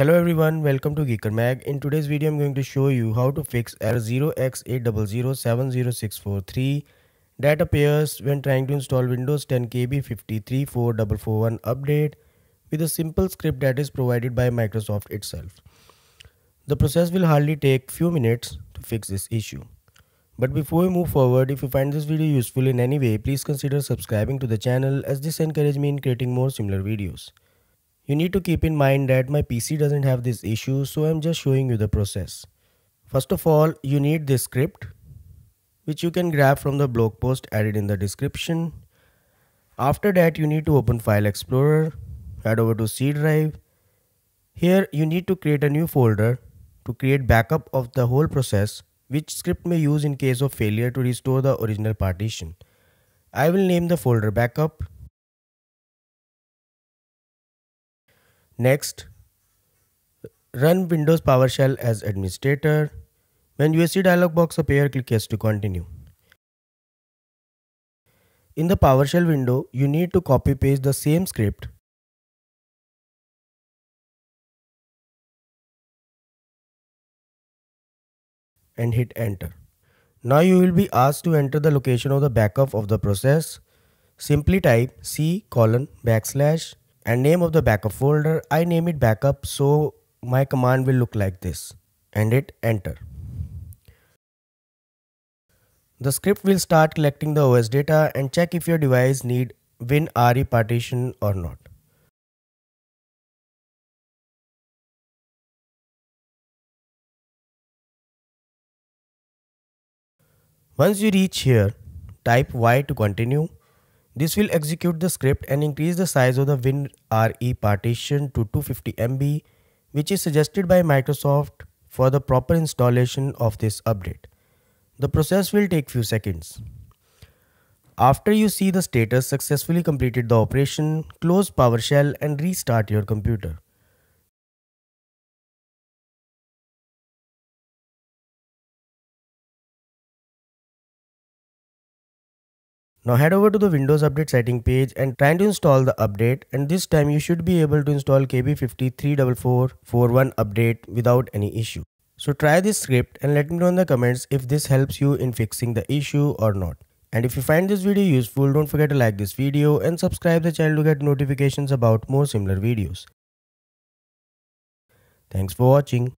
Hello everyone, welcome to Geekermag. In today's video I'm going to show you how to fix error 0x80070643 that appears when trying to install Windows 10 KB5034441 update with a simple script that is provided by Microsoft itself. The process will hardly take few minutes to fix this issue. But before we move forward, if you find this video useful in any way, please consider subscribing to the channel as this encourages me in creating more similar videos. You need to keep in mind that my PC doesn't have this issue, so I'm just showing you the process. First of all, you need this script, which you can grab from the blog post added in the description. After that, you need to open File Explorer, head over to C drive. Here you need to create a new folder to create backup of the whole process, which script may use in case of failure to restore the original partition. I will name the folder backup. Next, run Windows PowerShell as administrator. When UAC dialog box appears, click yes to continue. In the PowerShell window, you need to copy paste the same script and hit enter. Now you will be asked to enter the location of the backup of the process. Simply type C:\\, and name of the backup folder. I name it backup, so my command will look like this, and hit enter. The script will start collecting the OS data and check if your device need WinRE partition or not. Once you reach here, type Y to continue. This will execute the script and increase the size of the WinRE partition to 250 MB, which is suggested by Microsoft for the proper installation of this update. The process will take few seconds. After you see the status successfully completed the operation, close PowerShell and restart your computer. Now head over to the Windows update setting page and try to install the update, and this time you should be able to install KB5034441 update without any issue. So try this script and let me know in the comments if this helps you in fixing the issue or not. And if you find this video useful, don't forget to like this video and subscribe the channel to get notifications about more similar videos. Thanks for watching.